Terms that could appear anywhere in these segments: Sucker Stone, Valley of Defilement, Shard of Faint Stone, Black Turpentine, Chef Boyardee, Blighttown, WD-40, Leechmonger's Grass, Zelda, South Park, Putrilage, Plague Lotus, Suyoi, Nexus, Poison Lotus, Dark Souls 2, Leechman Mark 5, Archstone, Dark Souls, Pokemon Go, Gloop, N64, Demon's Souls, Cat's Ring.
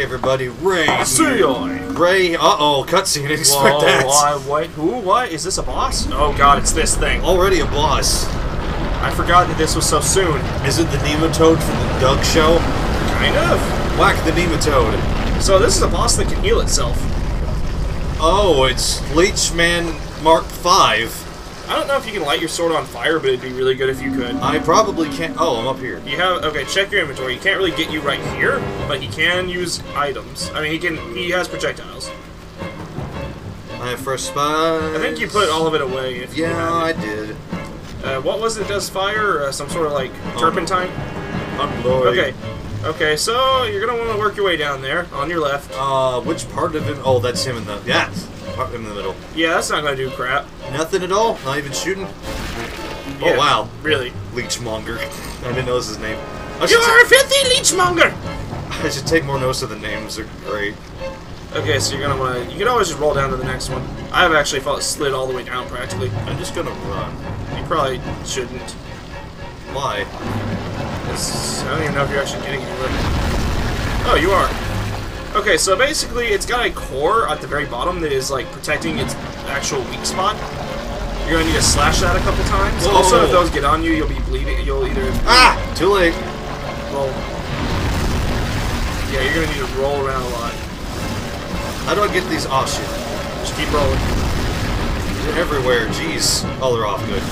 Hey everybody, Ray! See ya! Ray, uh-oh, cutscene, didn't expect that! Wait, who, what? Is this a boss? Oh god, it's this thing. Already a boss. I forgot that this was so soon. Is it the nematode from the Doug Show? Kind of. Whack the nematode. So this is a boss that can heal itself. Oh, it's Leechman Mark 5. I don't know if you can light your sword on fire, but it'd be really good if you could. I probably can't. Oh, I'm up here. You have okay. Check your inventory. He can't really get you right here, but he can use items. I mean, he can. He has projectiles. I have first spot. I think you put all of it away. If yeah, you had it. I did. What was it? Does fire? Some sort of like turpentine? Okay. Okay, so you're gonna want to work your way down there on your left. Which part of it? Oh, that's him in the part in the middle. Yeah, that's not gonna do crap. Nothing at all. Not even shooting. Yeah, oh wow, really? Leechmonger. I didn't know this was his name. You are a filthy leechmonger. I should take more notes of the names. They're great. Okay, so you're gonna want to. You can always just roll down to the next one. I've actually slid all the way down practically. I'm just gonna run. You probably shouldn't. Why? I don't even know if you're actually getting anywhere. Oh, you are. Okay, so basically it's got a core at the very bottom that is like protecting its actual weak spot. You're gonna need to slash that a couple times. Whoa. Also, if those get on you, you'll be bleeding. You'll either too late. Roll. Yeah, you're gonna need to roll around a lot. How do I get these? Oh shit! Just keep rolling. They're everywhere, jeez. Oh, they're off, good.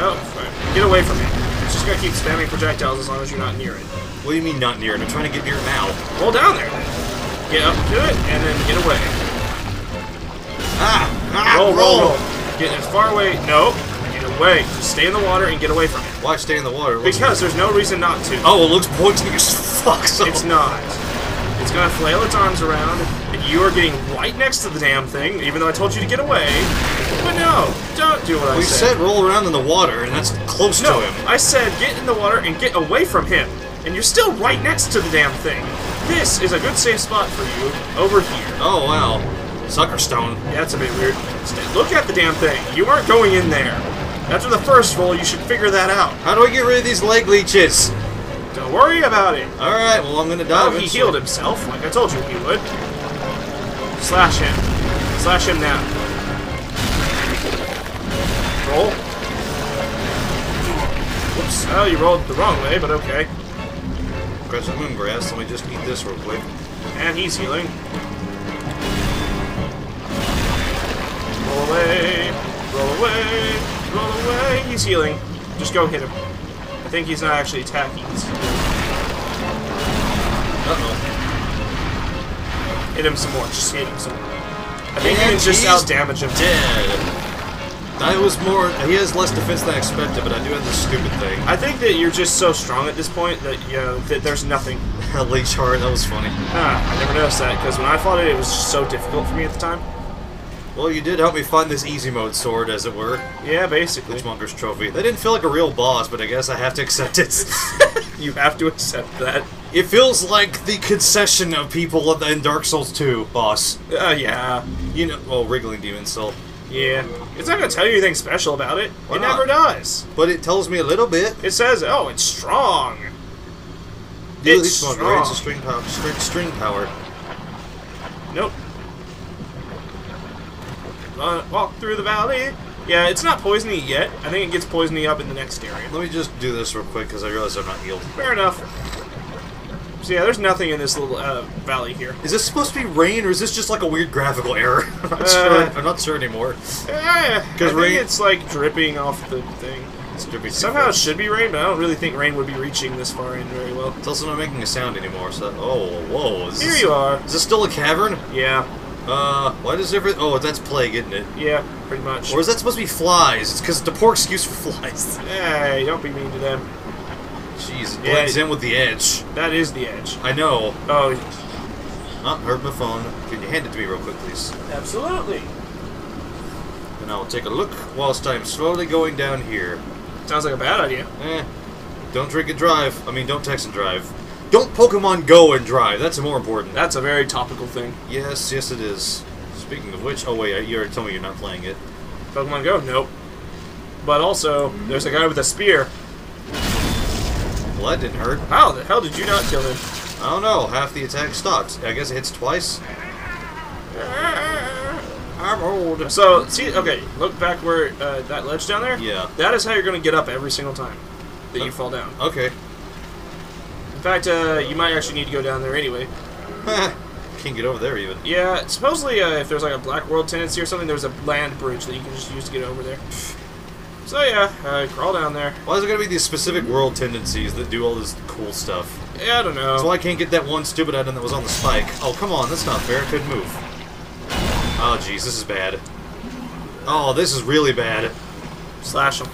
Oh, fine. Get away from me. It's just gonna keep spamming projectiles as long as you're not near it. What do you mean not near it? I'm trying to get near it now. Roll down there. Get up to it, and then get away. Roll. Get as far away. No. Get away. Just stay in the water and get away from it. Why stay in the water? Because there's no reason not to. Oh, it looks poisonous as fuck, so. It's not. It's gonna flail its arms around, and you are getting right next to the damn thing, even though I told you to get away. But no, don't do what I said. We said roll around in the water, and that's close to him. I said get in the water and get away from him, and you're still right next to the damn thing. This is a good safe spot for you, over here. Oh, wow. Sucker Stone. Yeah, that's a bit weird. Look at the damn thing. You aren't going in there. After the first roll, you should figure that out. How do I get rid of these leg leeches? Don't worry about it. All right, well, I'm going to die. Oh, he healed himself, like I told you he would. Slash him. Slash him now. Roll. Whoops. Oh, you rolled the wrong way, but okay. Grab some moon grass. Let me just eat this real quick. And he's healing. Roll away. Roll away. Roll away. He's healing. Just go hit him. I think he's not actually attacking. Uh-oh. Hit him some more. Just hit him some more. I think you can just out-damage him. That was more... He has less defense than I expected, but I do have this stupid thing. I think that you're just so strong at this point that, you know, that there's nothing. Leech Hard, that was funny. I never noticed that, because when I fought it, it was just so difficult for me at the time. Well, you did help me find this easy mode sword, as it were. Yeah, basically. Leechmonger's Trophy. That didn't feel like a real boss, but I guess I have to accept it. You have to accept that. It feels like the concession of people in Dark Souls 2, boss. Yeah. You know, well, Wriggling Demon's Soul. Yeah. It's not going to tell you anything special about it. Why not? Never does. But it tells me a little bit. It says, oh, it's strong. It's strong. Right? It's a string power. String power. Nope. Walk through the valley. Yeah, it's not poisony yet. I think it gets poisony up in the next area. Let me just do this real quick, because I realize I'm not healed. Fair enough. So yeah, there's nothing in this little valley here. Is this supposed to be rain, or is this just like a weird graphical error? I'm not sure. I'm not sure anymore. I think rain... it's like dripping off the thing. It's dripping. Somehow it should be rain, but I don't really think rain would be reaching this far in very well. It's also not making a sound anymore, so... Oh, whoa. Is this... Here you are. Is this still a cavern? Yeah. Why does everything... Oh, that's plague, isn't it? Yeah, pretty much. Or is that supposed to be flies? It's because it's a poor excuse for flies. Hey, don't be mean to them. Jeez, it blends in with the edge. That is the edge. I know. Oh, heard my phone. Can you hand it to me real quick, please? Absolutely. And I'll take a look whilst I'm slowly going down here. Sounds like a bad idea. Don't drink and drive. I mean, don't text and drive. Don't Pokemon Go and drive. That's more important. That's a very topical thing. Yes, yes it is. Speaking of which... Oh wait, you already told me you're not playing it. Pokemon Go? Nope. But also, there's a guy with a spear. Well, that didn't hurt. How the hell did you not kill him? I don't know, half the attack stops. I guess it hits twice? I'm old. So, see, okay, look back where that ledge down there. Yeah. That is how you're going to get up every single time that you fall down. Okay. In fact, you might actually need to go down there anyway. Can't get over there even. Yeah, supposedly if there's like a Black World tendency or something, there's a land bridge that you can just use to get over there. So yeah, crawl down there. Why is it going to be these specific world tendencies that do all this cool stuff? Yeah, I don't know. So I can't get that one stupid item that was on the spike. Oh, come on, that's not fair. It could move. Oh, jeez, this is bad. Oh, this is really bad. Slash him.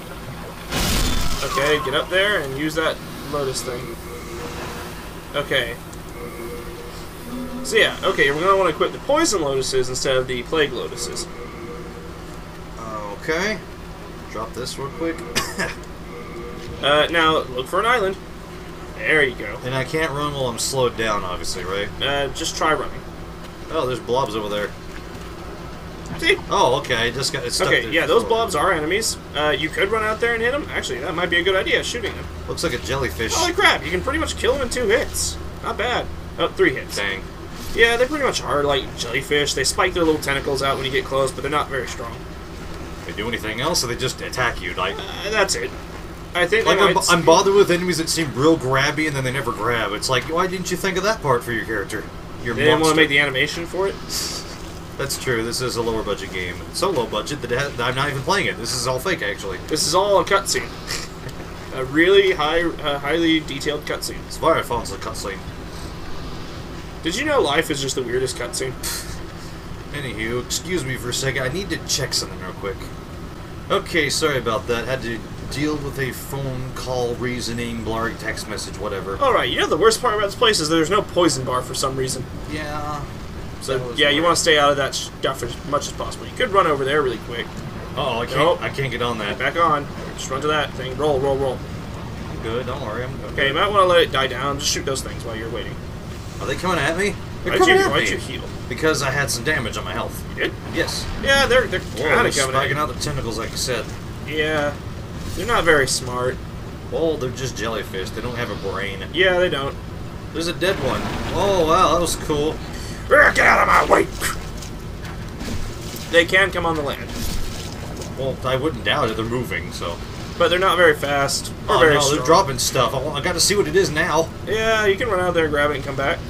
Okay, get up there and use that Lotus thing. Okay. So yeah, okay, we're going to want to equip the Poison Lotuses instead of the Plague Lotuses. Okay. Drop this real quick. Now, look for an island. There you go. And I can't run while I'm slowed down, obviously, right? Just try running. Oh, there's blobs over there. See? Oh, okay, I just got it stuck there. Okay, yeah, those blobs are enemies. You could run out there and hit them. Actually, that might be a good idea, shooting them. Looks like a jellyfish. Holy crap, you can pretty much kill them in 2 hits. Not bad. Oh, 3 hits. Dang. Yeah, they pretty much are like jellyfish. They spike their little tentacles out when you get close, but they're not very strong. They do anything else, or they just attack you? Like that's it. I think like I'm bothered with enemies that seem real grabby and then they never grab. It's like, why didn't you think of that part for your character? They didn't want to make the animation for it. That's true. This is a lower budget game. It's so low budget that I'm not even playing it. This is all fake, actually. This is all a cutscene. A really highly detailed cutscene. It's very fun as a cutscene. Did you know life is just the weirdest cutscene? Anywho, excuse me for a second. I need to check something real quick. Okay, sorry about that. Had to deal with a phone call, reasoning, blarg, text message, whatever. Alright, you know the worst part about this place is that there's no poison bar for some reason. Yeah. So, yeah, you want to stay out of that stuff as much as possible. You could run over there really quick. Uh-oh, I can't get on that. Back on. Just run to that thing. Roll, roll, roll. I'm good, don't worry. Okay, you might want to let it die down. Just shoot those things while you're waiting. Are they coming at me? Why'd you heal? Because I had some damage on my health. You did? Yes. Yeah, they're kind of spiking out the tentacles, like you said. Yeah. They're not very smart. Well, they're just jellyfish. They don't have a brain. Yeah, they don't. There's a dead one. Oh, wow, that was cool. Get out of my way! They can come on the land. Well, I wouldn't doubt it. They're moving, so... But they're not very fast. Or very strong. They're dropping stuff. I gotta see what it is now. Yeah, you can run out there, grab it, and come back.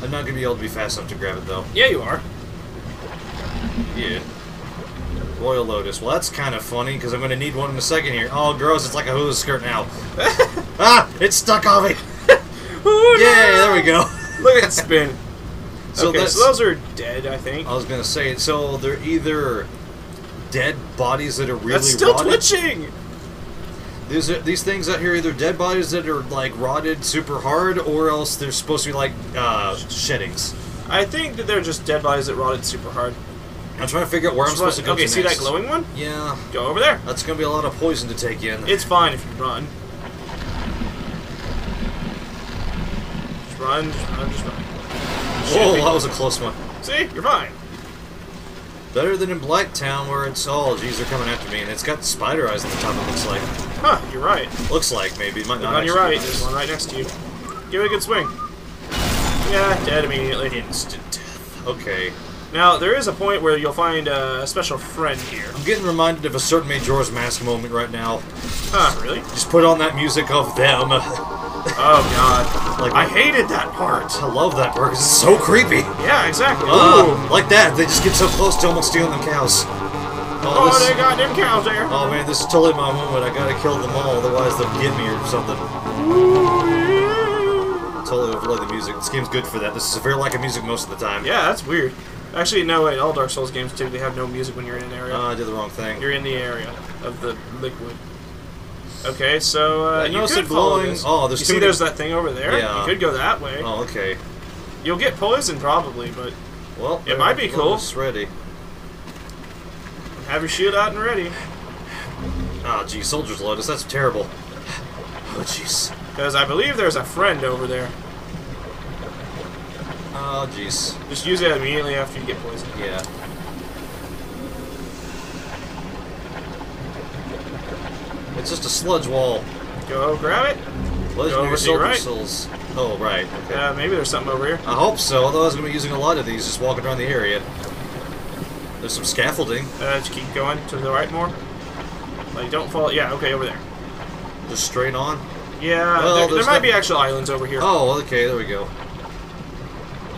I'm not gonna be able to be fast enough to grab it, though. Yeah, you are. Yeah. Royal Lotus. Well, that's kind of funny, because I'm gonna need one in a second here. Oh, gross, it's like a hula skirt now. Ah! It's stuck on me! Ooh, yeah, no! There we go. Look at it spin. So, okay, so those are dead, I think. I was gonna say, so they're either dead bodies that are really rotted. That's still twitching! These things out here are either dead bodies that are, like, rotted super hard, or else they're supposed to be, like, sheddings. I think that they're just dead bodies that rotted super hard. I'm trying to figure out where I'm supposed to go next. Okay, see that glowing one? Yeah. Go over there. That's going to be a lot of poison to take in. It's fine if you run. Just run, just run, just run. Whoa, that was a close one. See? You're fine. Better than in Blighttown, where it's all, geez, they're coming after me, and it's got spider eyes on the top, it looks like. Huh, you're right. Looks like, maybe. Might not. You're right. There's one right next to you. Give it a good swing. Yeah, dead immediately. Instant death. Okay. Now, there is a point where you'll find a special friend here. I'm getting reminded of a certain Majora's Mask moment right now. Huh, really? Just put on that music of them. Oh, God. Like, I hated that part. I love that part, because it's so creepy. Yeah, exactly. Like that. They just get so close to almost stealing them cows. Oh, they got them cows there. Oh, man, this is totally my moment. I gotta kill them all, otherwise they'll get me or something. Ooh, yeah. Totally overlay the music. This game's good for that. This is a very lack of music most of the time. Yeah, that's weird. Actually, no, wait, all Dark Souls games typically have no music when you're in an area. I did the wrong thing. You're in the area of the liquid. Okay, so you could follow this. Oh, there's there's that thing over there? Yeah. You could go that way. Oh, okay. You'll get poisoned probably, but well, it might be cool. It's ready. Have your shield out and ready. Oh, geez, Soldier's Lotus, that's terrible. Oh, jeez. Because I believe there's a friend over there. Oh, jeez. Just use it immediately after you get poisoned. Yeah. It's just a sludge wall. Go grab it. Legendary Soldier Souls. Oh, right. Okay. Maybe there's something over here. I hope so, although I was going to be using a lot of these just walking around the area. There's some scaffolding. Just keep going to the right more. Like, don't fall. Yeah, okay, over there. Just straight on? Yeah, well, there might be actual islands over here. Oh, okay, there we go.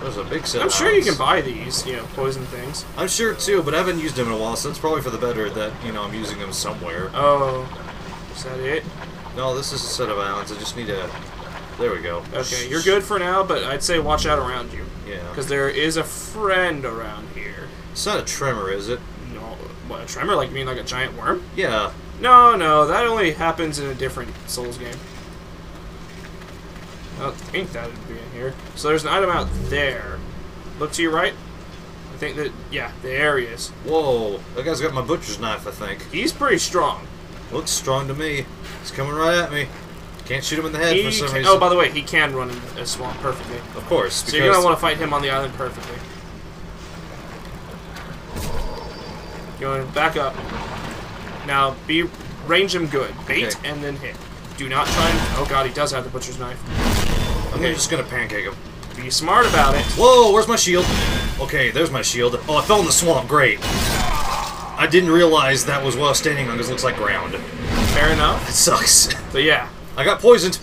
There's a big set. I'm sure you can buy these, you know, poison things. I'm sure too, but I haven't used them in a while, so it's probably for the better that, you know, I'm using them somewhere. Oh. Is that it? No, this is a set of islands. I just need to. There we go. Okay, you're good for now, but I'd say watch out around you. Yeah. Because there is a friend around here. It's not a tremor, is it? No. What, a tremor? Like, you mean like a giant worm? Yeah. No, no, that only happens in a different Souls game. I don't think that would be in here. So there's an item out there. Look to your right. I think that, yeah, there he is. Whoa, that guy's got my butcher's knife, I think. He's pretty strong. Looks strong to me. He's coming right at me. Can't shoot him in the head for some reason. Oh, by the way, he can run in a swamp perfectly. Of course. So you're going to want to fight him on the island perfectly. You want to back up. Now, range him good. Bait and then hit. Do not try and... Oh, God, he does have the butcher's knife. Okay, I'm just going to pancake him. Be smart about it. Whoa, where's my shield? Okay, there's my shield. Oh, I fell in the swamp. Great. I didn't realize that was what I was standing on because it looks like ground. Fair enough. It sucks. But yeah. I got poisoned.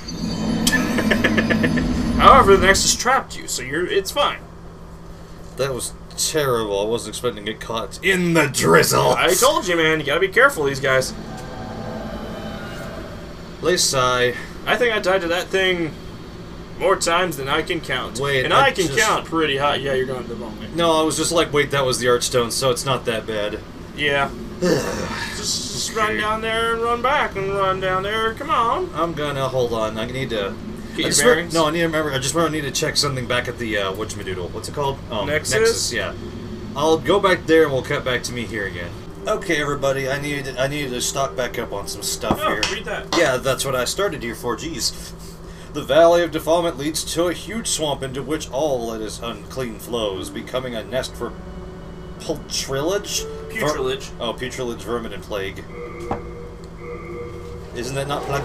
However, the Nexus trapped you, so it's fine. That was terrible. I wasn't expecting to get caught in the drizzle. I told you, man. You gotta be careful of these guys. Lay sigh. I think I died to that thing more times than I can count. Wait, and I can count pretty high. Yeah, you're going to the wrong way. No, I was just like, wait, that was the Archstone, so it's not that bad. Yeah. Just run down there and run back and run down there. Come on. I'm gonna hold on. I need to. I need to remember. I just need to check something back at the whatchamadoodle. What's it called? Nexus. Yeah. I'll go back there and we'll cut back to me here again. Okay, everybody. I needed to stock back up on some stuff here. Read that. Yeah, that's what I started here for. Jeez. The Valley of Defilement leads to a huge swamp into which all that is unclean flows, becoming a nest for putrilage. Oh, putrilage, vermin, and plague. Isn't that not plague?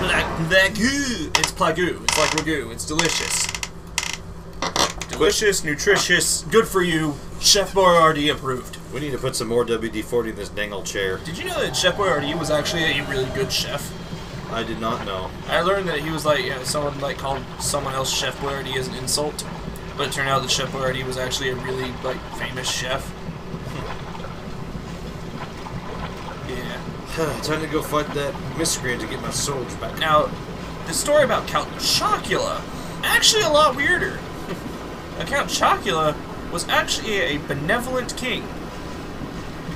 Plague. It's plague. It's like ragu. It's delicious. Delicious, nutritious, good for you. Chef Boyardee approved. We need to put some more WD-40 in this dangle chair. Did you know that Chef Boyardee was actually a really good chef? I did not know. I learned that he was like, yeah, someone like called someone else Chef Boyardee as an insult. But it turned out that Chef Boyardee was actually a really, like, famous chef. Yeah. Time to go fight that miscreant to get my soldiers back. Now, the story about Count Chocula, actually a lot weirder. Count Chocula was actually a benevolent king.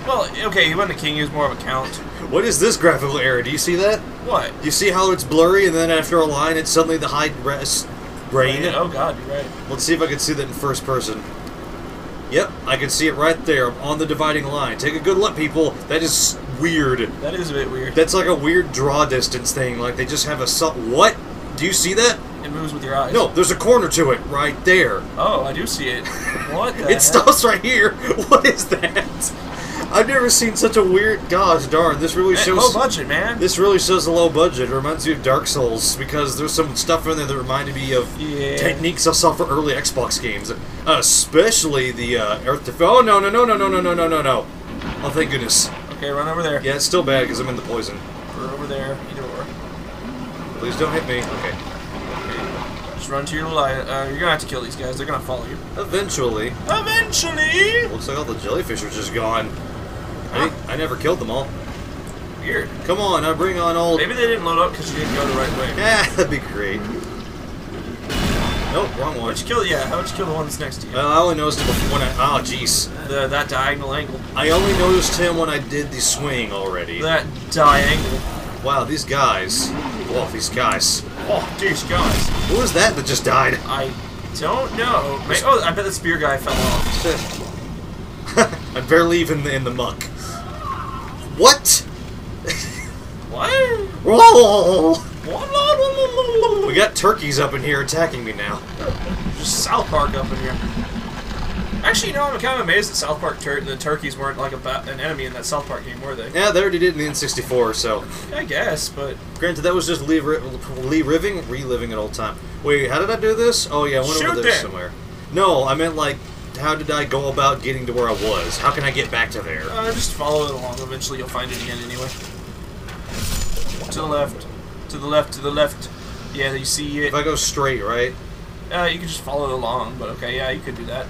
Well, okay, he wasn't a king, he was more of a count. What is this graphical error? Do you see that? What? You see how it's blurry, and then after a line, it's suddenly the high rest... Rain. Oh God, you're right. Let's see if I can see that in first person. Yep, I can see it right there on the dividing line. Take a good look, people. That is weird. That is a bit weird. That's like a weird draw distance thing. Like they just have a what? Do you see that? It moves with your eyes. No, there's a corner to it right there. Oh, I do see it. What? The heck? Stops right here. What is that? I've never seen such a weird. God darn, this really shows low budget, man. This really shows a low budget. It reminds me of Dark Souls because there's some stuff in there that reminded me of techniques I saw for early Xbox games, especially the Oh no! Oh thank goodness. Okay, run over there. Yeah, it's still bad because I'm in the poison. We're over there. Either or. Please don't hit me. Okay. Just run to your light. You're gonna have to kill these guys. They're gonna follow you. Eventually. Eventually. Looks like all the jellyfish are just gone. I never killed them all. Weird. Come on, I bring on all... Maybe they didn't load up because you didn't go the right way. Yeah, that'd be great. Nope, wrong one. How would you kill the one that's next to you? Well, I only noticed him when I... Oh, jeez. That diagonal angle. I only noticed him when I did the swing already. That diagonal. Wow, these guys. Oh, these guys. Oh, these guys. Who was that that just died? I don't know. Oh, I bet the spear guy fell off. I'm barely even in the muck. What? What? Whoa! We got turkeys up in here attacking me now. Just South Park up in here. Actually, you know, I'm kind of amazed that South Park the turkeys weren't like an enemy in that South Park game, were they? Yeah, they already did in the N64, so... I guess, but... Granted, that was just reliving an old time. Wait, how did I do this? Oh yeah, I went over there somewhere. No, I meant like, how did I go about getting to where I was? How can I get back to there? Just follow it along. Eventually you'll find it again anyway. To the left. To the left, to the left. Yeah, you see it. If I go straight, right? You can just follow it along, but okay, yeah, you could do that.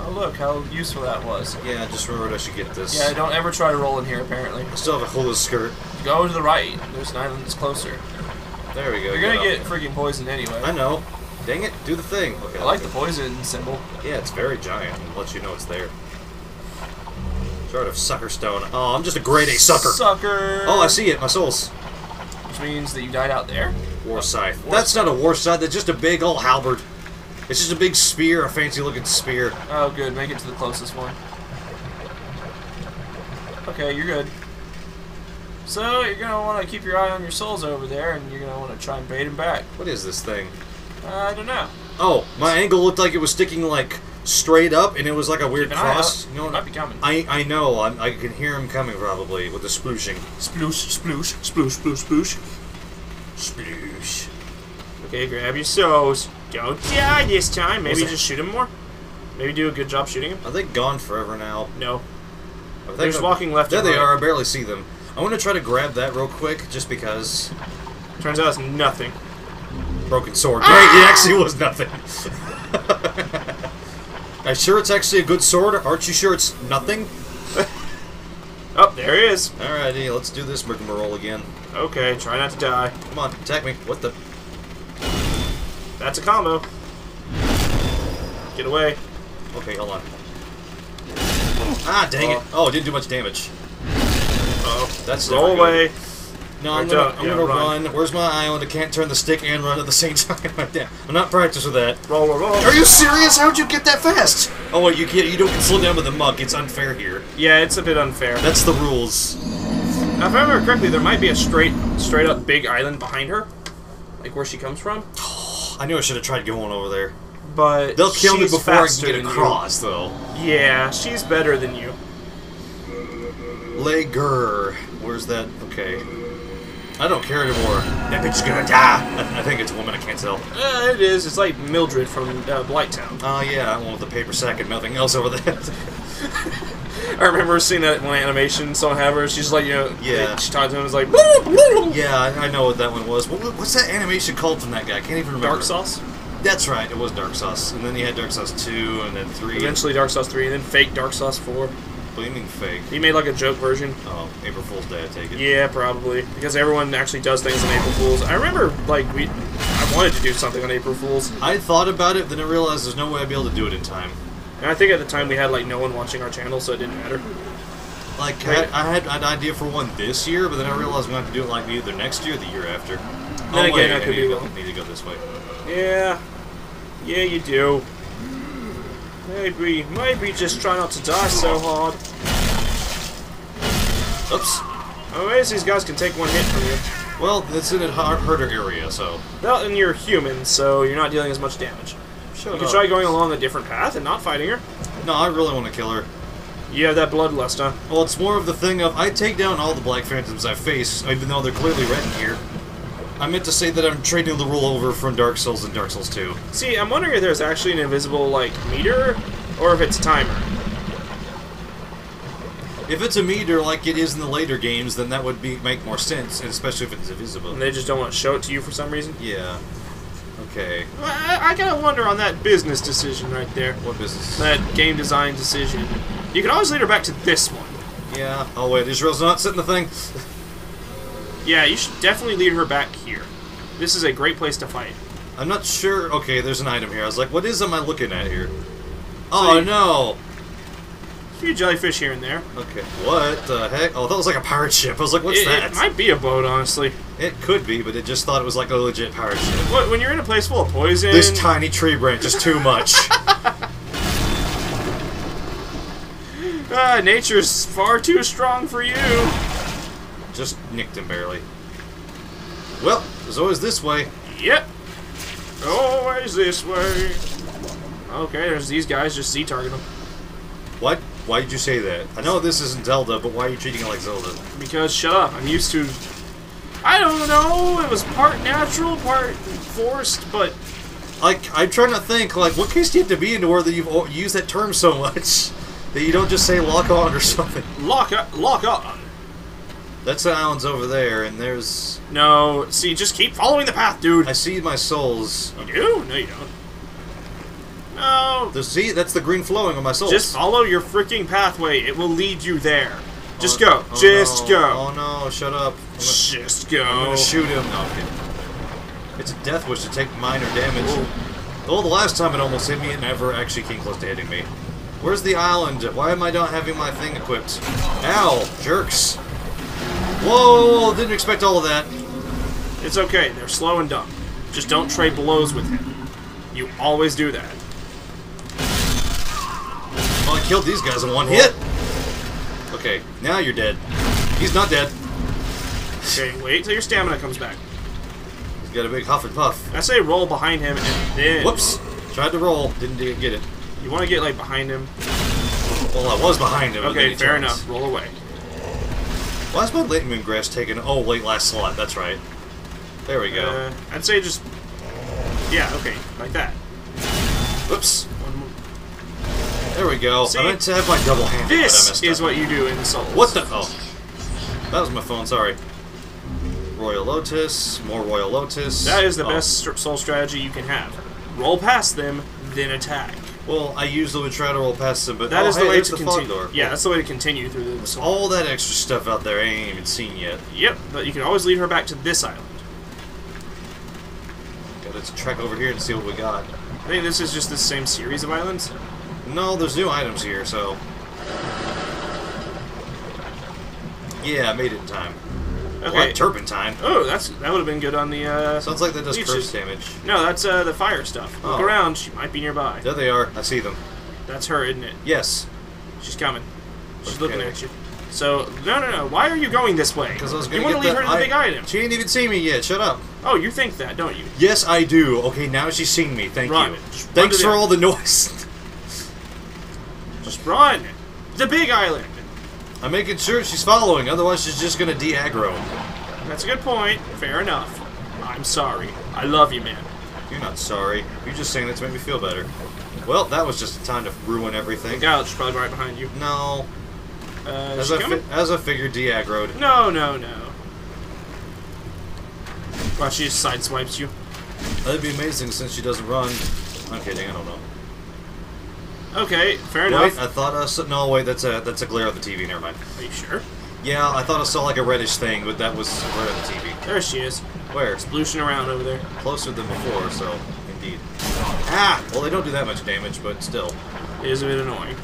Oh, look, how useful that was. Yeah, I just remembered I should get this. Yeah, don't ever try to roll in here, apparently. I still have a hula skirt. Go to the right. There's an island that's closer. There we go. You're gonna get freaking poisoned anyway. I know. Dang it, do the thing. Okay, I like the poison symbol. Yeah, it's very giant. It lets you know it's there. Sort of Sucker Stone. Oh, I'm just a grade A sucker. Sucker! Oh, I see it. My souls. Which means that you died out there? Warscythe. That's not a Warscythe. That's just a big old halberd. It's just a big spear, a fancy-looking spear. Oh, good. Make it to the closest one. Okay, you're good. So, you're going to want to keep your eye on your souls over there, and you're going to want to try and bait them back. What is this thing? I don't know. Oh, my angle looked like it was sticking, like, straight up, and it was like a weird cross. You know, might be coming. I know. I can hear him coming, probably, with the splooshing. Sploosh, sploosh, sploosh, sploosh, sploosh. Sploosh. Okay, grab your souls. Don't die this time. Maybe just shoot him more. Maybe do a good job shooting him. Are they gone forever now? No. They're just walking left and right. There they are. I barely see them. I want to try to grab that real quick, just because. Turns out it's nothing. Broken sword. Ah! Great, it actually was nothing. Are you sure it's actually a good sword? Aren't you sure it's nothing? Oh, there he is. Alrighty, let's do this rigmarole again. Okay, try not to die. Come on, attack me. What the? That's a combo. Get away. Okay, hold on. Ah, dang it. Oh, it didn't do much damage. Uh-oh. That's roll away. Good. No, I'm gonna run. Where's my island? I can't turn the stick and run at the same time. I'm not practiced with that. Roll, roll, roll. Are you serious? How'd you get that fast? Oh, wait, you can't. You don't get slowed down with the muck. It's unfair here. Yeah, it's a bit unfair. That's the rules. Now, if I remember correctly, there might be a straight up big island behind her, like where she comes from. I knew I should have tried going over there. But they'll kill me before I can get across, though. Yeah, she's better than you. Lager. Where's that? Okay. I don't care anymore. That bitch is gonna die. I think it's a woman. I can't tell. It is. It's like Mildred from Blighttown. Oh yeah, that one with the paper sack and nothing else over there. I remember seeing that in my animation. So I have her. She's like, you know, yeah. She talks to him. It's like, yeah, I know what that one was. What's that animation called from that guy? I can't even remember. Dark Sauce. That's right. It was Dark Sauce. And then he had Dark Sauce 2, and then 3. Eventually Dark Sauce 3, and then fake Dark Sauce 4. Mean fake. He made like a joke version. Oh, April Fool's Day, I take it. Yeah, probably. Because everyone actually does things on April Fool's. I remember, like, I wanted to do something on April Fool's. I thought about it, then I realized there's no way I'd be able to do it in time. And I think at the time we had, like, no one watching our channel, so it didn't matter. Like, I had an idea for one this year, but then I realized we have to do it, like, either next year or the year after. Then again, I could be wrong. I need to go this way. Yeah. Yeah, you do. Maybe just try not to die so hard. Oops. Anyways, these guys can take one hit from you. Well, it's in a harder area, so. Well, and you're human, so you're not dealing as much damage. Sure. You can try going along a different path and not fighting her. No, I really want to kill her. You have that bloodlust, huh? Well, it's more of the thing of, I take down all the black phantoms I face, even though they're clearly red in here. I meant to say that I'm trading the rule over from Dark Souls and Dark Souls 2. See, I'm wondering if there's actually an invisible, like, meter, or if it's a timer. If it's a meter, like it is in the later games, then that would make more sense, especially if it's invisible. And they just don't want to show it to you for some reason? Yeah. Okay. I gotta wonder on that business decision right there. What business? That game design decision. You can always lead her back to this one. Yeah. Oh, wait, Israel's not sitting the thing? Yeah, you should definitely lead her back here. This is a great place to fight. I'm not sure. Okay, there's an item here. I was like, what am I looking at here? Oh, so no! A few jellyfish here and there. Okay. What the heck? Oh, that was like a pirate ship. I was like, what's that? It might be a boat, honestly. It could be, but it just thought it was like a legit pirate ship. What, when you're in a place full of poison? This tiny tree branch is too much. Nature's far too strong for you. Just nicked him barely. Well, there's always this way. Yep. Always this way. Okay, there's these guys. Just Z-target them. What? Why did you say that? I know this isn't Zelda, but why are you treating it like Zelda? Because, shut up, I'm used to... I don't know, it was part natural, part forced, but... Like, I'm trying to think, like, what case do you have to be in to where you've used that term so much that you don't just say lock on or something? Lock up, lock on. That's the island's over there, and there's... No, see, just keep following the path, dude. I see my souls. You do? No, you don't. No. See, that's the green flowing on my souls. Just follow your freaking pathway. It will lead you there. Just go. Oh, just go. Oh no, shut up. Just go. I'm gonna shoot him. Okay. It's a death wish to take minor damage. Ooh. Well, the last time it almost hit me, it never actually came close to hitting me. Where's the island? Why am I not having my thing equipped? Ow, jerks. Whoa, didn't expect all of that. It's okay. They're slow and dumb. Just don't trade blows with him. You always do that. Well, I killed these guys in one hit. Okay, now you're dead. He's not dead. Okay, wait till your stamina comes back. He's got a big huff and puff. I say roll behind him and then... Whoops! Tried to roll, didn't get it. You want to get, like, behind him? Well, I was behind him. Okay, fair enough. Roll away. Why is my Leechmonger's Grass taken... Oh, wait, last slot. That's right. There we go. I'd say just... Yeah, okay, like that. Whoops. There we go. See, I meant to have my double hand. This is what you do in Souls. What the? Oh, that was my phone. Sorry. Royal Lotus. More Royal Lotus. That is the best soul strategy you can have. Roll past them, then attack. Well, I usually try to roll past them, but that is the way to continue. Yeah, that's the way to continue through the soul. All that extra stuff out there I ain't even seen yet. Yep, but you can always lead her back to this island. Okay, let's trek over here and see what we got. I think this is just the same series of islands. No, there's new items here, so... Yeah, I made it in time. Okay. What? Turpentine? Oh, that would have been good on the, Sounds like that does curse damage. No, that's, the fire stuff. Oh. Look around, she might be nearby. There they are. I see them. That's her, isn't it? Yes. She's coming. She's looking at you. So, no, why are you going this way? Because I was going to lead her to the big item. She didn't even see me yet, shut up. Oh, you think that, don't you? Yes, I do. Okay, now she's seeing me, thank you. Thanks for all the noise. Just run! The big island! I'm making sure she's following, otherwise she's just gonna de-aggro. That's a good point. Fair enough. I'm sorry. I love you, man. You're not sorry. You're just saying that to make me feel better. Well, that was just a time to ruin everything. Yeah, she's probably right behind you. No. As I figured, de-aggroed. No. Wow, she just sideswipes you. That'd be amazing since she doesn't run. I'm kidding, I don't know. Okay, fair enough. Wait, I thought I saw... No, wait, that's a glare on the TV, never mind. Are you sure? Yeah, I thought I saw like a reddish thing, but that was a glare on the TV. There she is. Where? Splooshing around over there. Closer than before, so, indeed. Ah! Well, they don't do that much damage, but still. It is a bit annoying.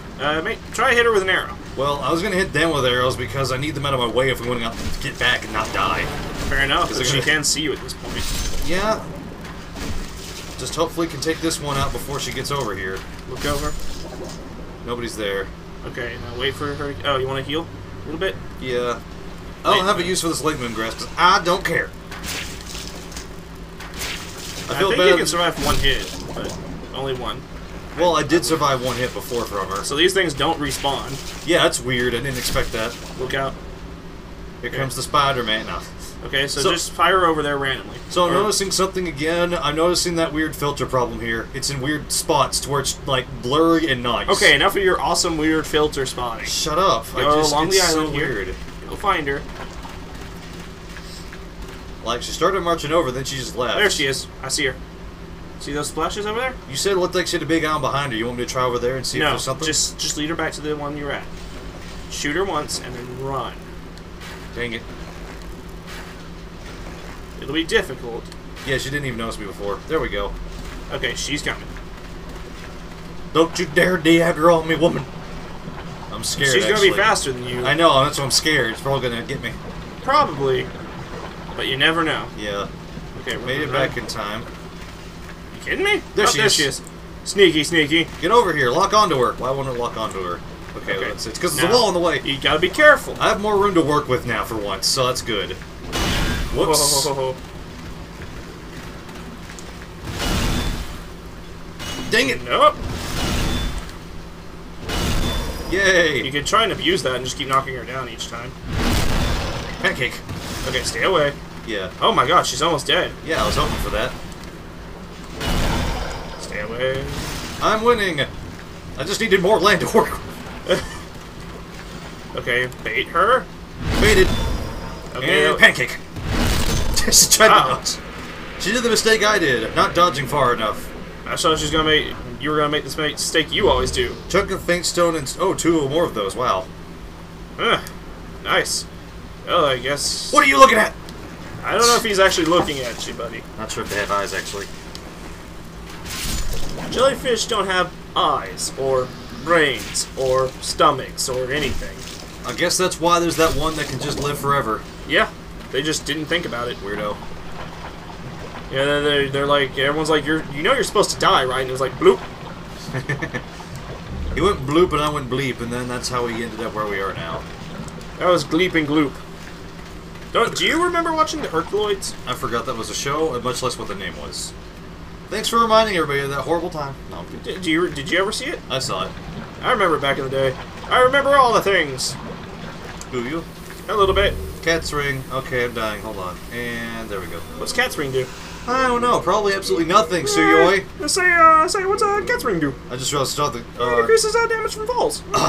Try to hit her with an arrow. Well, I was gonna hit them with arrows because I need them out of my way if we want to get back and not die. Fair enough, because she can see you at this point. Yeah. Just hopefully can take this one out before she gets over here. Look over. Nobody's there. Okay, now wait for her. Oh, you want to heal a little bit? Yeah. I don't have a use for this Leechmonger's Grass because I don't care. I feel think you can survive one hit, but only one. Well, I did survive one hit before from her. So these things don't respawn. Yeah, that's weird. I didn't expect that. Look out. Here comes the Spider-Man. No. Okay, so just fire over there randomly. So I'm noticing something again. I'm noticing that weird filter problem here. It's in weird spots to where it's, like, blurry and nice. Okay, enough of your awesome weird filter spotting. Shut up. Go along the island here. You'll find her. Like, she started marching over, then she just left. There she is. I see her. See those splashes over there? You said it looked like she had a big island behind her. You want me to try over there and see if there's something? No, just lead her back to the one you're at. Shoot her once, and then run. Dang it. It'll be difficult. Yeah, she didn't even notice me before. There we go. Okay, she's coming. Don't you dare de-aggro on me, woman. I'm scared, she's gonna be faster than you. I know, that's why I'm scared. It's probably gonna get me. Probably. But you never know. Yeah. Okay, made it back in time. You kidding me? There she is. Sneaky, sneaky. Get over here. Lock onto her. Why won't it lock onto her? Okay, well, it's because there's a wall in the way. You gotta be careful. I have more room to work with now for once, so that's good. Whoops. Whoa. Dang it. Nope. Yay! You could try and abuse that and just keep knocking her down each time. Pancake. Okay, stay away. Yeah. Oh my god, she's almost dead. Yeah, I was hoping for that. Stay away. I'm winning! I just needed more land to work with. Okay, bait her. Baited. Okay. And pancake. She tried to dodge. She did the mistake I did, not dodging far enough. I thought she was gonna make... You were gonna make this mistake you always do. Chunk of faint stone and... Oh, two or more of those, wow. Huh. Nice. Well, I guess... What are you looking at? I don't know if he's actually looking at you, buddy. Not sure if they have eyes, actually. Jellyfish don't have eyes, or brains, or stomachs, or anything. I guess that's why there's that one that can just live forever. Yeah. They just didn't think about it. Weirdo. Yeah, they're like, everyone's like, you know you're supposed to die, right? And it was like, bloop. He went bloop and I went bleep, and then that's how we ended up where we are now. That was Gleep and Gloop. Do you remember watching The Herculoids? I forgot that was a show, and much less what the name was. Thanks for reminding everybody of that horrible time. No, I'm kidding. Did you ever see it? I saw it. I remember back in the day. I remember all the things. Do you? A little bit. Cat's Ring. Okay, I'm dying. Hold on. And there we go. What's Cat's Ring do? I don't know. Probably absolutely nothing, Suyoi. Say, what's Cat's Ring do? I just realized I thought it increases damage from falls. Cool.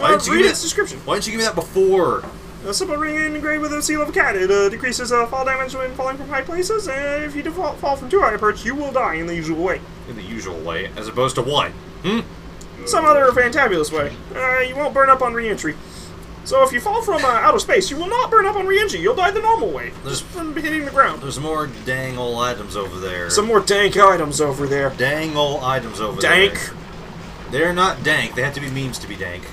Why didn't you read its description. Why didn't you give me that before? A simple ring engraved with a seal of a cat. It decreases fall damage when falling from high places, and if you fall from too high a perch, you will die in the usual way. In the usual way? As opposed to what? Hmm? Some other fantabulous way. You won't burn up on re-entry. So if you fall from outer space, you will not burn up on re-entry. You'll die the normal way, just from hitting the ground. There's more dang old items over there. Some more dank items over there. Dang old items over there. Dank? They're not dank. They have to be memes to be dank.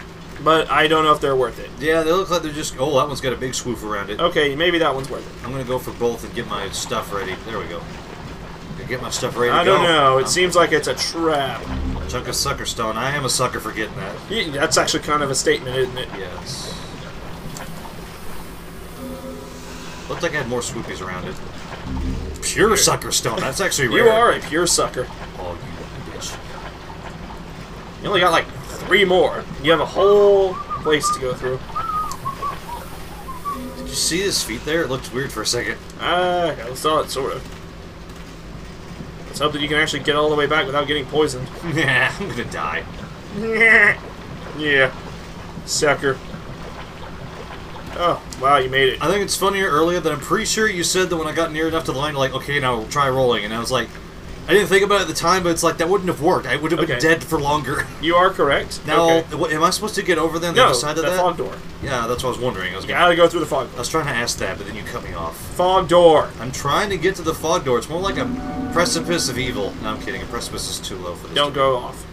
But I don't know if they're worth it. Yeah, they look like they're just... Oh, that one's got a big swoof around it. Okay, maybe that one's worth it. I'm going to go for both and get my stuff ready. There we go. Get my stuff ready to go. I don't know. It seems like it's a trap. A chunk of Sucker Stone. I am a sucker for getting that. Yeah, that's actually kind of a statement, isn't it? Yes. Looked like I had more swoopies around it. Pure Sucker Stone. That's actually rare. You are a pure sucker. Oh, you bitch. You only got like 3 more. You have a whole place to go through. Did you see his feet there? It looked weird for a second. I saw it, sort of. Let's hope that you can actually get all the way back without getting poisoned. Yeah, I'm gonna die. Yeah. Sucker. Oh, wow, you made it. I think it's funnier earlier that I'm pretty sure you said that when I got near enough to the line, like, okay, now try rolling. And I was like, I didn't think about it at the time, but it's like, that wouldn't have worked. I would have been dead for longer. You are correct. Now, what, am I supposed to get over there on the other side of that? Fog door. Yeah, that's what I was wondering. You gotta go through the fog door. I was trying to ask that, but then you cut me off. Fog door. I'm trying to get to the fog door. It's more like a precipice of evil. No, I'm kidding. A precipice is too low for this. Don't go off.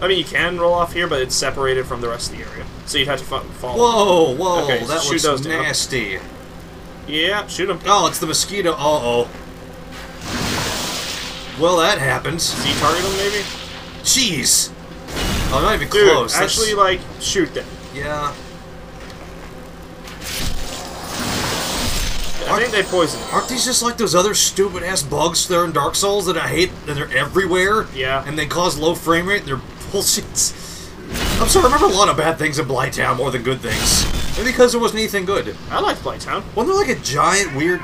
I mean, you can roll off here, but it's separated from the rest of the area. So you'd have to fall. Whoa, whoa, okay, that looks nasty. Down. Yeah, shoot them. Oh, it's the mosquito. Uh-oh. Well, that happens. Does he target them, maybe? Jeez! Oh, not even close. Dude, actually, like, shoot them. Yeah. I think they poison. Aren't these just like those other stupid-ass bugs there in Dark Souls that I hate, and they're everywhere? Yeah. And they cause low frame rate, and they're bullshits. I'm sorry, I remember a lot of bad things in Blighttown more than good things. And because there wasn't anything good. I liked Blighttown. Wasn't there like a giant weird...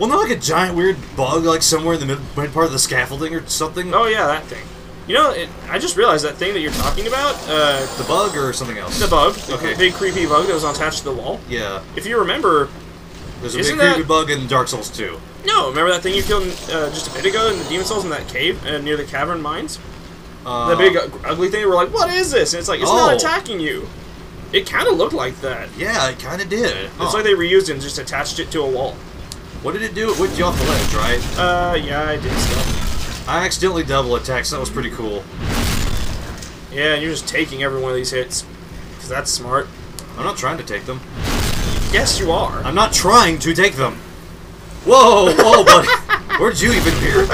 Wasn't there like a giant weird bug like somewhere in the mid part of the scaffolding or something? Oh yeah, that thing. You know, I just realized that thing that you're talking about... the bug or something else? The bug. Okay. The big creepy bug that was attached to the wall. Yeah. If you remember... There's a big creepy bug in Dark Souls 2. No, remember that thing you killed just a bit ago in the Demon's Souls in that cave near the cavern mines? The big ugly thing, we're like, what is this? And it's like, it's not attacking you. It kind of looked like that. Yeah, it kind of did. Huh. It's like they reused it and just attached it to a wall. What did it do? It whipped you off the ledge, right? Yeah, I did stuff. I accidentally double attacked, so that was pretty cool. Yeah, and you're just taking every one of these hits. Because that's smart. I'm not trying to take them. Yes, you are. I'm not trying to take them. Whoa, whoa, buddy. Where'd you even appear?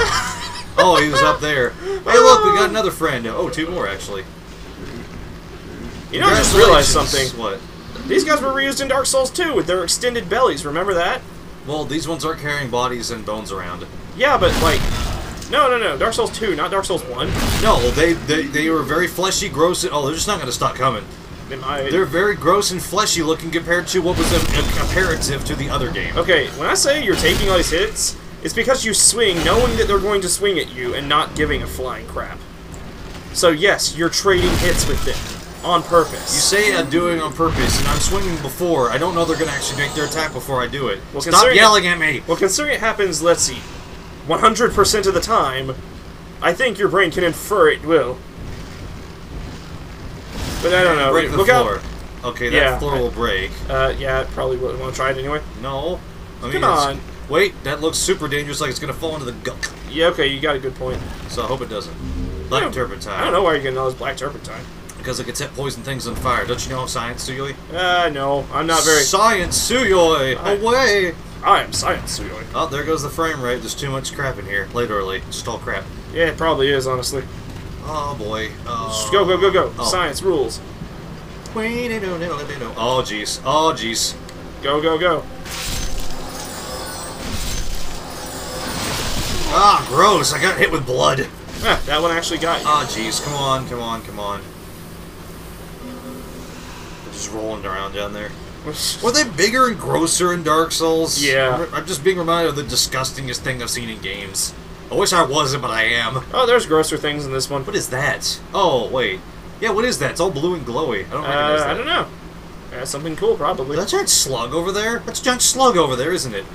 Oh, he was up there. Hey, look, we got another friend. Oh, 2 more, actually. You know, I just realized something. What? These guys were reused in Dark Souls 2 with their extended bellies, remember that? Well, these ones aren't carrying bodies and bones around. Yeah, but, like, No. Dark Souls 2, not Dark Souls 1. No, they were very fleshy, gross, and... Oh, they're just not going to stop coming. They're very gross and fleshy looking compared to what was a comparative to the other game. Okay, when I say you're taking all these hits, it's because you swing knowing that they're going to swing at you and not giving a flying crap. So yes, you're trading hits with them on purpose. You say I'm doing on purpose, and I'm swinging before. I don't know they're going to actually make their attack before I do it. Well, stop yelling at me! Well, considering it happens, let's see, 100% of the time, I think your brain can infer it will. But I don't know. Break the floor. Okay, that floor will break. Yeah, it probably will. Want to try it anyway? No. Come on. Wait, that looks super dangerous, like it's going to fall into the gunk. Yeah, okay, you got a good point. So I hope it doesn't. Black turpentine. I don't know why you're getting all this black turpentine. Because it can set poison things on fire. Don't you know science, Suyoi? No. I'm not very... Science, Suyoi! Away! I am science, Suyoi. Oh, there goes the frame rate. There's too much crap in here. Late or late. Just all crap. Yeah, it probably is, honestly. Oh, boy. Go, go, go, go. Oh. Science rules. Oh, jeez. Oh, jeez. Go, go, go. Ah, gross. I got hit with blood. Ah, that one actually got you. Oh, jeez. Come on, come on, come on. They're just rolling around down there. Were they bigger and grosser in Dark Souls? Yeah. I'm just being reminded of the disgustingest thing I've seen in games. I wish I wasn't, but I am. Oh, there's grosser things in this one. What is that? Oh, wait. Yeah, what is that? It's all blue and glowy. I don't recognize that. I don't know. That's something cool, probably. That giant slug over there? That's a giant slug over there, isn't it?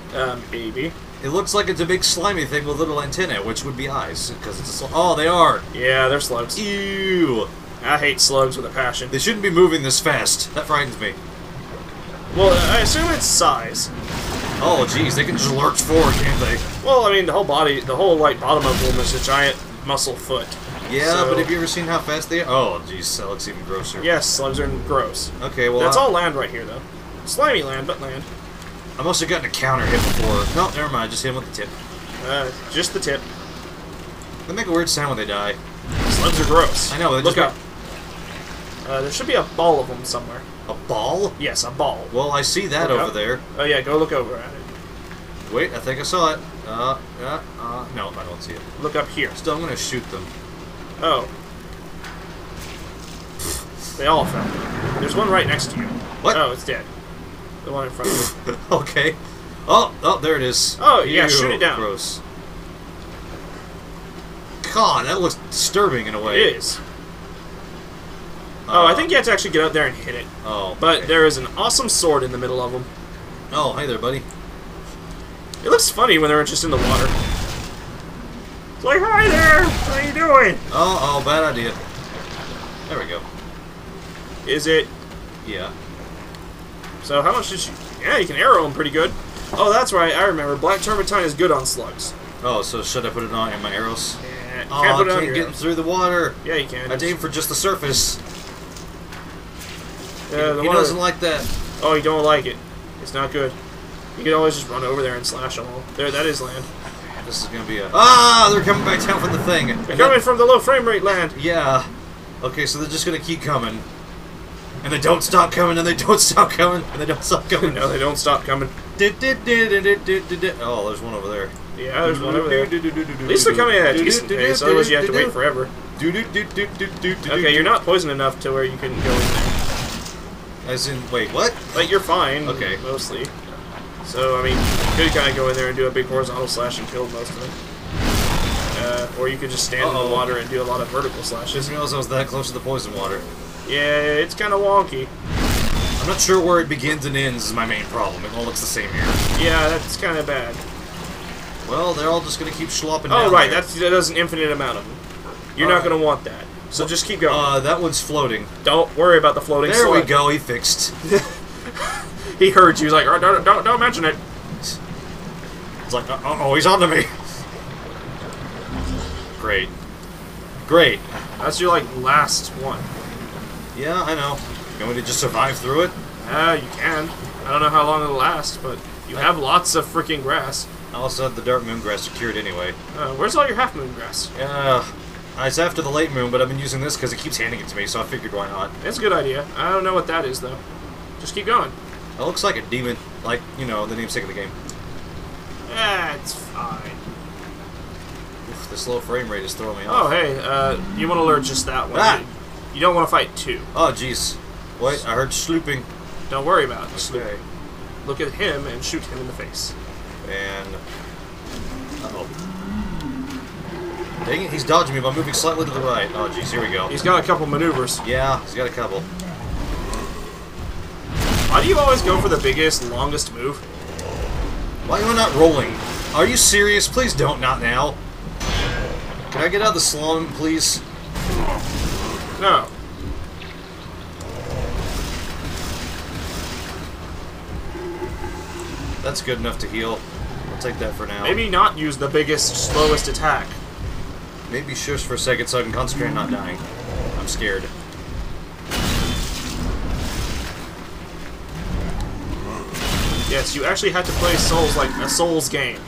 Maybe. It looks like it's a big slimy thing with little antennae, which would be eyes, because it's a slug. Oh, they are. Yeah, they're slugs. Ew. I hate slugs with a passion. They shouldn't be moving this fast. That frightens me. Well, I assume it's size. Oh, jeez, they can just lurch forward, can't they? Well, I mean, the whole body, the whole, like, bottom of them is a giant muscle foot. Yeah, so... but have you ever seen how fast they are? Oh, jeez, that looks even grosser. Yes, slugs are gross. Okay, well... That's all land right here, though. Slimy land, but land. I must have gotten a counter hit before. No, never mind, just hit him with the tip. Just the tip. They make a weird sound when they die. Slugs are gross. I know, they just... Look up. There should be a ball of them somewhere. A ball? Yes, a ball. Well, I see that over there. Oh, yeah, go look over at it. Wait, I think I saw it. No, I don't see it. Look up here. Still, I'm going to shoot them. Oh. They all fell. There's one right next to you. What? Oh, it's dead. The one in front of you. Okay. Oh, there it is. Oh, yeah, ew, shoot it down. Gross. God, that looks disturbing in a way. It is. Oh, I think you have to actually get out there and hit it. Oh, but okay. There is an awesome sword in the middle of them. Oh, hey there, buddy. It looks funny when they're just in the water. It's like, hi there, how you doing? Oh, bad idea. There we go. Is it? Yeah. So how much did you... Yeah, you can arrow them pretty good. Oh, that's right, I remember. Black turpentine is good on slugs. Oh, so should I put it on in my arrows? Yeah, I can't get them through the water. Yeah, you can. I aim for just the surface. He doesn't like that. Oh, you don't like it. It's not good. You can always just run over there and slash them all. There, that is land. This is going to be a... Ah, they're coming back down from the thing. They're coming from the low frame rate land. Yeah. Okay, so they're just going to keep coming. And they don't stop coming, and they don't stop coming, and they don't stop coming. No, they don't stop coming. Oh, there's one over there. Yeah, there's one over there. At least they're coming at a decent pace, otherwise you have to wait forever. Okay, you're not poisoned enough to where you can go in there. As in, wait, what? Like, you're fine. Okay. Mostly. So, I mean, you could kind of go in there and do a big horizontal slash and kill most of them. Or you could just stand in the water and do a lot of vertical slashes. Just realized I was that close to the poison water. Yeah, it's kind of wonky. I'm not sure where it begins and ends is my main problem. It all looks the same here. Yeah, that's kind of bad. Well, they're all just going to keep schlopping down. Oh, right. That's an infinite amount of them. You're not going to want that. So just keep going. That one's floating. Don't worry about the floating slug. There we go, he fixed. He heard you, he was like, oh, don't mention it. It's like, uh-oh, he's on to me. Great. Great. That's your, like, last one. Yeah, I know. You want me to just survive through it? You can. I don't know how long it'll last, but you have lots of freaking grass. I also have the dark moon grass secured anyway. Where's all your half moon grass? It's after the late moon, but I've been using this because it keeps handing it to me, so I figured why not. That's a good idea. I don't know what that is, though. Just keep going. It looks like a demon. Like, you know, the namesake of the game. That's fine. Oof, this low frame rate is throwing me off. Oh, hey, you want to learn just that one. Ah! You don't want to fight two. Oh, jeez. What? I heard slooping. Don't worry about it. Okay. Look at him and shoot him in the face. And... uh-oh. Dang it, he's dodging me by moving slightly to the right. Oh, jeez, here we go. He's got a couple maneuvers. Yeah, he's got a couple. Why do you always go for the biggest, longest move? Why am I not rolling? Are you serious? Please don't, not now. Can I get out of the slum, please? No. That's good enough to heal. I'll take that for now. Maybe not use the biggest, slowest attack. Maybe shush for a second so I can concentrate on not dying. I'm scared. Yes, you actually have to play Souls like a Souls game.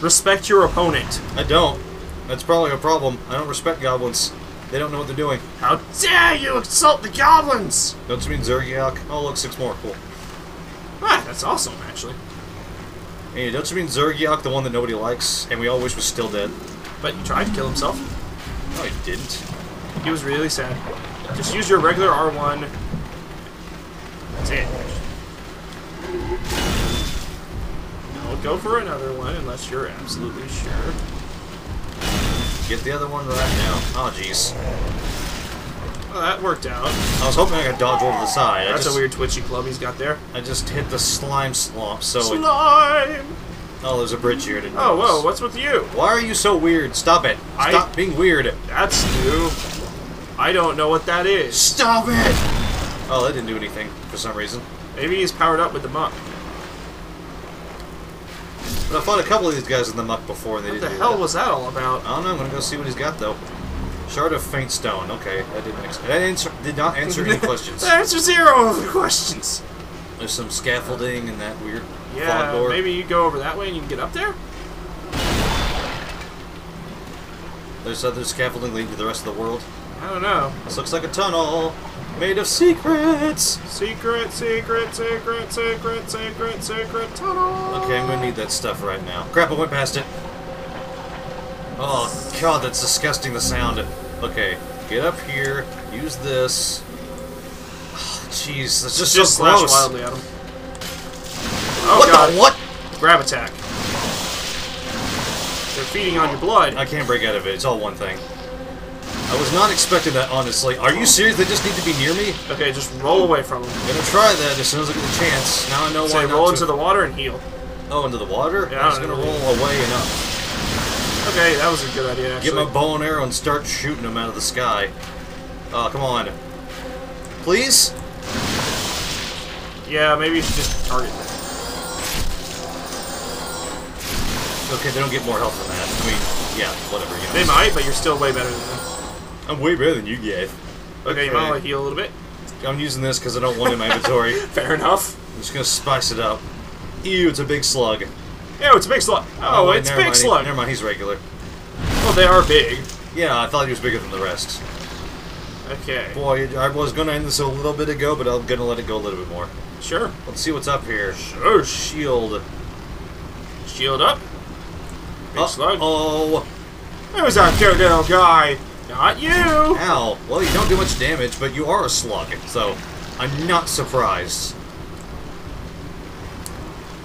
Respect your opponent. I don't. That's probably a problem. I don't respect goblins. They don't know what they're doing. How dare you insult the goblins! Don't you mean Zergyok? Oh, look, 6 more. Cool. Ah, that's awesome, actually. Hey, don't you mean Zergyok, the one that nobody likes, and we all wish was still dead? But he tried to kill himself. No, he didn't. He was really sad. Just use your regular R1. That's it. I'll go for another one, unless you're absolutely sure. Get the other one right now. Oh, jeez. Well, that worked out. I was hoping I could dodge over the side. That's a weird twitchy club he's got there. I just hit the slime slump, so... Slime! Oh, there's a bridge here. Oh, whoa, what's with you? Why are you so weird? Stop it. Stop being weird. That's new. I don't know what that is. Stop it! Oh, that didn't do anything for some reason. Maybe he's powered up with the muck. But I fought a couple of these guys in the muck before, and they didn't do that. What the hell was that all about? I don't know. I'm going to go see what he's got, though. Shard of Faint Stone. Okay, that did not answer any questions. That answered 0 of the questions. There's some scaffolding and that weird fog door. Yeah, maybe you go over that way and you can get up there? There's other scaffolding leading to the rest of the world. I don't know. This looks like a tunnel made of secrets. Secret, secret, secret, secret, secret, secret tunnel. Okay, I'm going to need that stuff right now. Crap, I went past it. Oh, God, that's disgusting, the sound. Okay, get up here, use this. Jeez, oh, that's just so close. Slash wildly at him. Oh, what God. The what? Grab attack. They're feeding on your blood. I can't break out of it. It's all one thing. I was not expecting that, honestly. Are you serious? They just need to be near me? Okay, just roll away from them. I'm going to try that as soon as I get the chance. Now I know why roll into the water and heal. Oh, into the water? Yeah, I'm just going to roll away and up. Okay, that was a good idea, actually. Get my bow and arrow and start shooting them out of the sky. Oh, come on. Please? Yeah, maybe you should just target them. Okay, they don't get more health than that. I mean, yeah, whatever. You know, they might, but you're still way better than them. I'm way better than you guys. Okay, you might want to heal a little bit. I'm using this because I don't want it in my inventory. Fair enough. I'm just going to spice it up. Ew, it's a big slug. Ew, it's a big slug. Oh, wait, it's a big slug. Never mind, he's regular. Well, they are big. Yeah, I thought he was bigger than the rest. Okay. Boy, I was going to end this a little bit ago, but I'm going to let it go a little bit more. Sure. Let's see what's up here. Sure. Shield. Shield up. Big slug. Oh. It was our cute little guy. Not you. Ow. Well, you don't do much damage, but you are a slug, so I'm not surprised.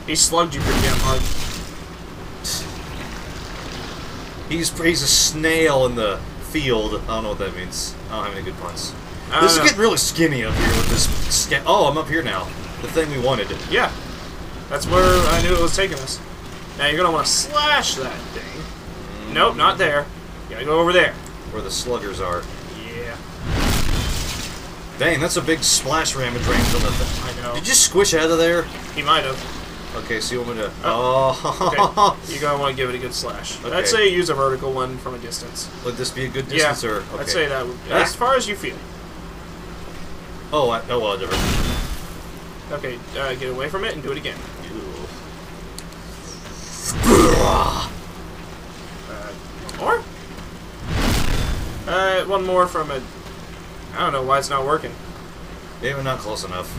He slugged you pretty damn hard. He's a snail in the field. I don't know what that means. I don't have any good puns. This is getting really skinny up here with this... Oh, I'm up here now. The thing we wanted. Yeah. That's where I knew it was taking us. Now, you're going to want to slash that thing. Mm. Nope, not there. You gotta go over there. Where the sluggers are. Yeah. Dang, that's a big splash ramage range on the thing. I know. Did you squish out of there? He might have. Okay, so you want me to... Oh. Okay. You're going to want to give it a good slash. Okay. I'd say use a vertical one from a distance. Would this be a good distance? Yeah, or... okay. I'd say that would be... as far as you feel. Oh, well, never. Okay, get away from it and do it again. One more? One more from a... I don't know why it's not working. Maybe we're not close enough.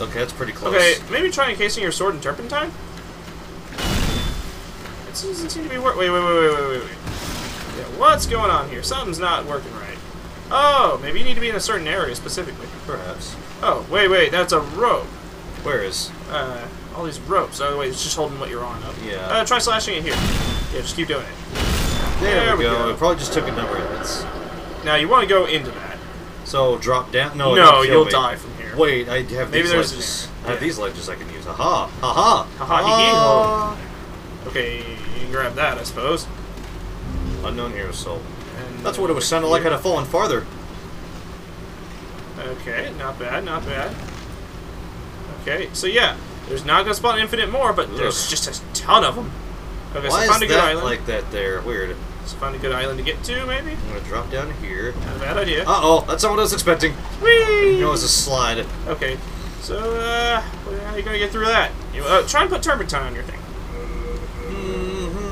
Okay, that's pretty close. Okay, maybe try encasing your sword in turpentine? It's Souls doesn't seem to be working. Wait. Yeah, what's going on here? Something's not working right. Oh, maybe you need to be in a certain area specifically. Perhaps. Oh, wait, that's a rope. Where is? All these ropes. Oh, wait, it's just holding what you're on up. Yeah. Try slashing it here. Yeah, just keep doing it. There we go. It probably just took a number of hits. Now, you want to go into that. So, drop down? No, you'll die from here. Wait, I have maybe these ledges. I have these ledges I can use. Aha! Aha! Aha! Okay, you can grab that, I suppose. Unknown hero soul. And that's what it was sounding like had I fallen farther. Okay, not bad, not bad. Okay, so yeah, there's not gonna spawn infinite more, but there's just a ton of them. Okay, so find a good island. Like that there, weird. So find a good island to get to, maybe. I'm gonna drop down here. Not a bad idea. Uh oh, that's not what I was expecting. Whee! You know, it was a slide. Okay, so how are you gonna get through that? You, try and put turpentine on your thing.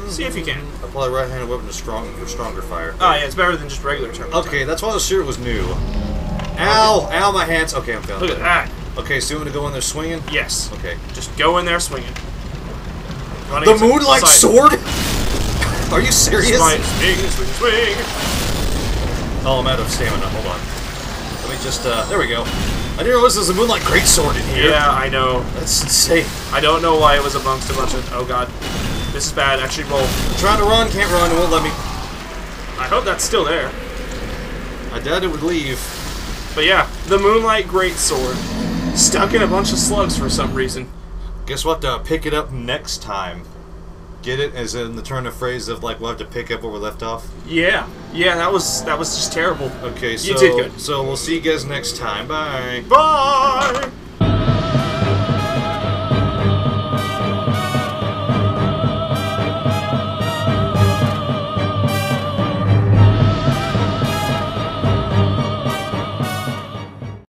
See if you can. Apply right-handed weapon to stronger fire. Oh yeah, it's better than just regular turpentine. Okay, that's why the shirt was new. Ow! Ow, my hands. Okay, I'm down. Look at that. Okay, so you want me to go in there swinging? Yes. Okay. Just go in there swinging. The Moonlight Sword? Are you serious? Swing. Oh, I'm out of stamina. Hold on. Let me just, there we go. I didn't realize there's a Moonlight Greatsword in here. Yeah, I know. That's insane. I don't know why it was amongst a bunch of, oh god. This is bad. Actually, roll. I'm trying to run, can't run, it won't let me. I hope that's still there. I doubt it would leave. But yeah, the Moonlight Greatsword. Stuck in a bunch of slugs for some reason. Guess we'll have to pick it up next time. Get it as in the turn of phrase of like we'll have to pick up where we left off? Yeah. Yeah, that was just terrible. Okay, so you did good. So we'll see you guys next time. Bye. Bye!